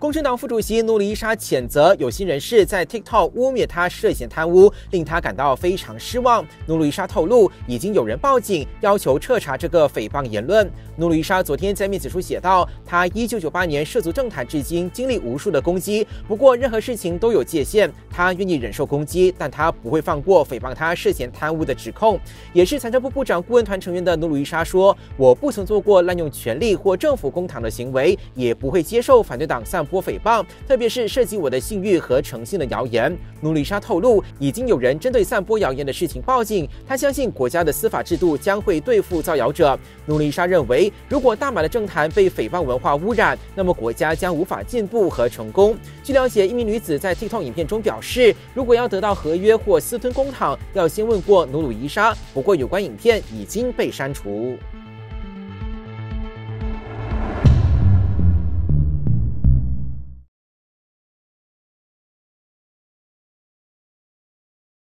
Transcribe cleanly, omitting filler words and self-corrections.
共青党副主席努里伊莎谴责有心人士在 TikTok 污蔑他涉嫌贪污，令他感到非常失望。努里伊莎透露，已经有人报警要求彻查这个诽谤言论。努里伊莎昨天在面子书写道，他1998年涉足政坛至今，经历无数的攻击。不过任何事情都有界限，他愿意忍受攻击，但他不会放过诽谤他涉嫌贪污的指控。也是财政部部长顾问团成员的努里伊莎说：“我不曾做过滥用权力或政府公帑的行为，也不会接受反对党散播诽谤，特别是涉及我的信誉和诚信的谣言。”努里伊莎透露，已经有人针对散播谣言的事情报警。他相信国家的司法制度将会对付造谣者。努里伊莎认为，如果大马的政坛被诽谤文化污染，那么国家将无法进步和成功。据了解，一名女子在 TikTok 影片中表示，如果要得到合约或私吞公帑，要先问过努里伊莎。不过，有关影片已经被删除。